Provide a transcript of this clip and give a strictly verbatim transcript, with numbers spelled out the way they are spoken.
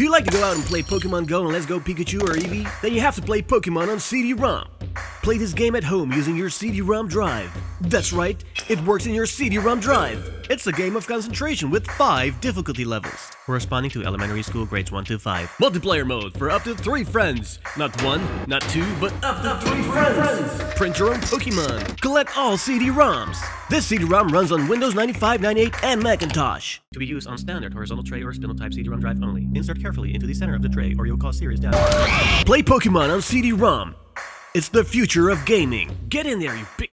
Do you like to go out and play Pokemon Go and Let's Go Pikachu or Eevee? Then you have to play Pokemon on C D rom. Play this game at home using your C D rom drive. That's right, it works in your C D rom drive. It's a game of concentration with five difficulty levels, corresponding to elementary school grades one to five. Multiplayer mode for up to three friends. Not one, not two, but up to three friends. Print your own Pokemon. Collect all C D roms. This C D rom runs on Windows ninety-five, ninety-eight, and Macintosh. To be used on standard horizontal tray or spindle type C D rom drive only. Insert carefully into the center of the tray or you'll cause serious damage. Play Pokemon on C D rom. It's the future of gaming. Get in there, you big...